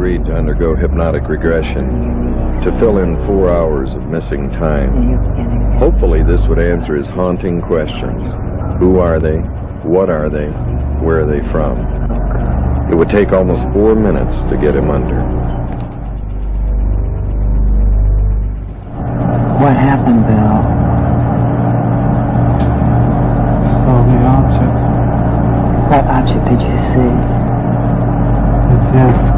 agreed to undergo hypnotic regression to fill in 4 hours of missing time. Hopefully this would answer his haunting questions. Who are they? What are they? Where are they from? It would take almost 4 minutes to get him under. What happened, Bill? Saw the object. What object did you see? The disc.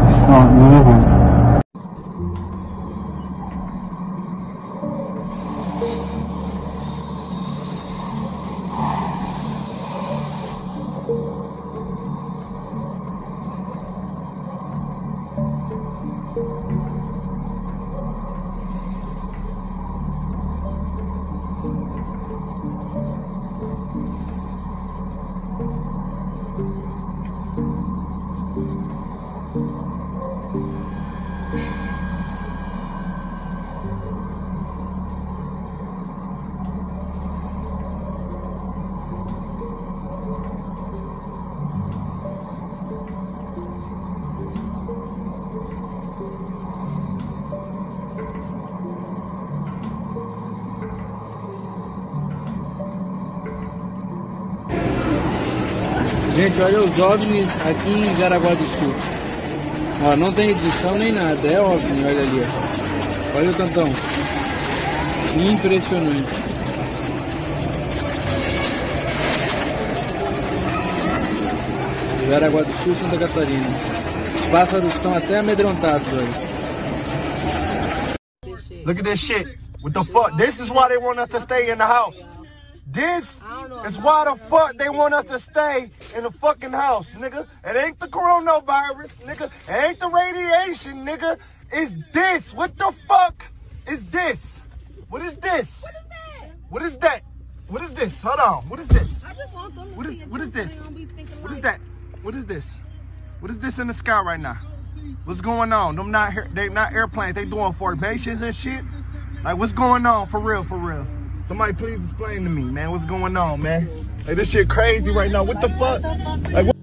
I saw it moving. Gente, olha os OVNIs aqui em Jaraguá do Sul. Ó, não tem edição nem nada, é OVNI, olha ali. Ó. Olha o tantão. Impressionante. Jaraguá do Sul, Santa Catarina. Os pássaros estão até amedrontados, olha. Look at this shit. What the fuck? This is why they want us to stay in the house. This is why the fuck they want us to stay in the fucking house, nigga. It ain't the coronavirus, nigga. It ain't the radiation, nigga. It's this. What the fuck is this? What is this? What is that? What is that? What is this? Hold on. What is this? I just want them to see it. What is this? What is that? What is this? What is this in the sky right now? What's going on? Them not they not airplanes. They doing formations and shit. Like what's going on for real? For real. Somebody please explain to me, man. What's going on, man? Like, this shit crazy right now. What the fuck? Like, what